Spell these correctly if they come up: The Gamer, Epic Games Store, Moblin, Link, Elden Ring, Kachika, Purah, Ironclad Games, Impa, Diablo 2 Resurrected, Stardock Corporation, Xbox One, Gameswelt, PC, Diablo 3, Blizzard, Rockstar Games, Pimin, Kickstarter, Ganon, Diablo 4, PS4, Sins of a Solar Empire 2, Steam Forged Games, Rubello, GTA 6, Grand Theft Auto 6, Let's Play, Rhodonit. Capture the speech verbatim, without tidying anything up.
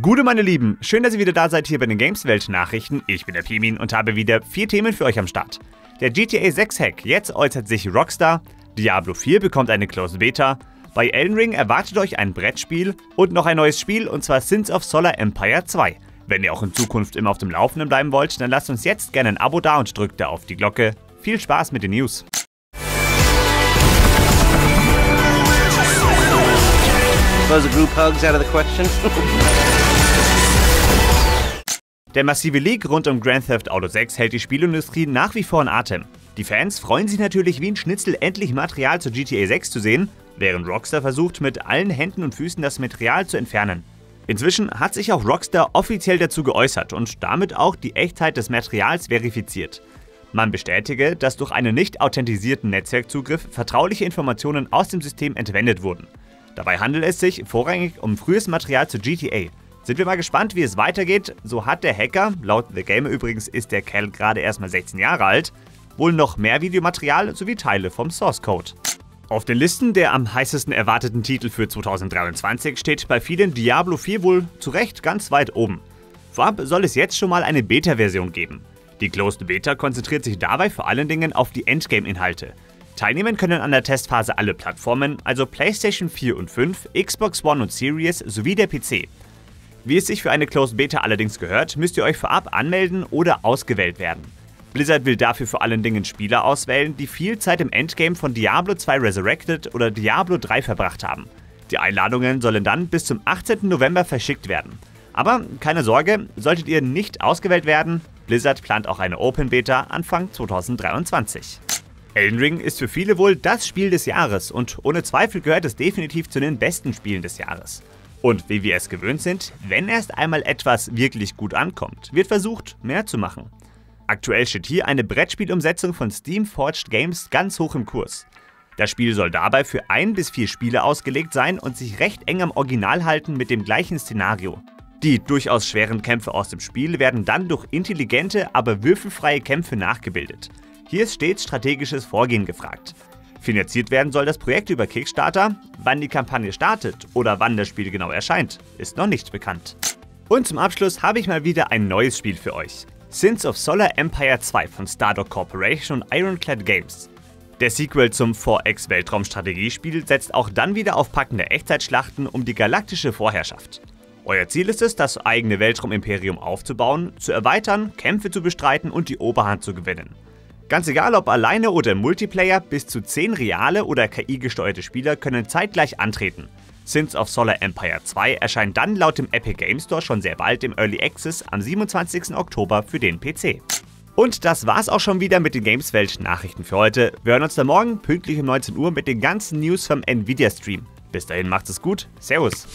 Gute meine Lieben, schön, dass ihr wieder da seid hier bei den Gameswelt-Nachrichten. Ich bin der Pimin und habe wieder vier Themen für euch am Start. Der G T A sechs Hack, jetzt äußert sich Rockstar, Diablo vier bekommt eine Closed Beta, bei Elden Ring erwartet euch ein Brettspiel und noch ein neues Spiel, und zwar Sins of Solar Empire zwei. Wenn ihr auch in Zukunft immer auf dem Laufenden bleiben wollt, dann lasst uns jetzt gerne ein Abo da und drückt da auf die Glocke. Viel Spaß mit den News. Der massive Leak rund um Grand Theft Auto sechs hält die Spielindustrie nach wie vor in Atem. Die Fans freuen sich natürlich wie ein Schnitzel, endlich Material zu G T A sechs zu sehen, während Rockstar versucht, mit allen Händen und Füßen das Material zu entfernen. Inzwischen hat sich auch Rockstar offiziell dazu geäußert und damit auch die Echtheit des Materials verifiziert. Man bestätige, dass durch einen nicht authentisierten Netzwerkzugriff vertrauliche Informationen aus dem System entwendet wurden. Dabei handelt es sich vorrangig um frühes Material zu G T A. Sind wir mal gespannt, wie es weitergeht. So hat der Hacker, laut The Gamer übrigens ist der Kerl gerade erstmal sechzehn Jahre alt, wohl noch mehr Videomaterial sowie Teile vom Source Code. Auf den Listen der am heißesten erwarteten Titel für zwanzig dreiundzwanzig steht bei vielen Diablo vier wohl zu Recht ganz weit oben. Vorab soll es jetzt schon mal eine Beta-Version geben. Die Closed Beta konzentriert sich dabei vor allen Dingen auf die Endgame-Inhalte. Teilnehmen können an der Testphase alle Plattformen, also PlayStation vier und fünf, Xbox One und Series sowie der P C. Wie es sich für eine Closed Beta allerdings gehört, müsst ihr euch vorab anmelden oder ausgewählt werden. Blizzard will dafür vor allen Dingen Spieler auswählen, die viel Zeit im Endgame von Diablo zwei Resurrected oder Diablo drei verbracht haben. Die Einladungen sollen dann bis zum achtzehnten November verschickt werden. Aber keine Sorge, solltet ihr nicht ausgewählt werden, Blizzard plant auch eine Open Beta Anfang zwanzig dreiundzwanzig. Elden Ring ist für viele wohl das Spiel des Jahres und ohne Zweifel gehört es definitiv zu den besten Spielen des Jahres. Und wie wir es gewöhnt sind, wenn erst einmal etwas wirklich gut ankommt, wird versucht, mehr zu machen. Aktuell steht hier eine Brettspielumsetzung von Steam Forged Games ganz hoch im Kurs. Das Spiel soll dabei für ein bis vier Spieler ausgelegt sein und sich recht eng am Original halten mit dem gleichen Szenario. Die durchaus schweren Kämpfe aus dem Spiel werden dann durch intelligente, aber würfelfreie Kämpfe nachgebildet. Hier ist stets strategisches Vorgehen gefragt. Finanziert werden soll das Projekt über Kickstarter, wann die Kampagne startet oder wann das Spiel genau erscheint, ist noch nicht bekannt. Und zum Abschluss habe ich mal wieder ein neues Spiel für euch. Sins of Solar Empire zwei von Stardock Corporation und Ironclad Games. Der Sequel zum vier X-Weltraumstrategiespiel setzt auch dann wieder auf packende Echtzeitschlachten um die galaktische Vorherrschaft. Euer Ziel ist es, das eigene Weltraumimperium aufzubauen, zu erweitern, Kämpfe zu bestreiten und die Oberhand zu gewinnen. Ganz egal ob alleine oder im Multiplayer, bis zu zehn reale oder K I-gesteuerte Spieler können zeitgleich antreten. Sins of Solar Empire zwei erscheint dann laut dem Epic Games Store schon sehr bald im Early Access am siebenundzwanzigsten Oktober für den P C. Und das war's auch schon wieder mit den Gameswelt-Nachrichten für heute. Wir hören uns dann morgen pünktlich um neunzehn Uhr mit den ganzen News vom Nvidia-Stream. Bis dahin macht's es gut, servus!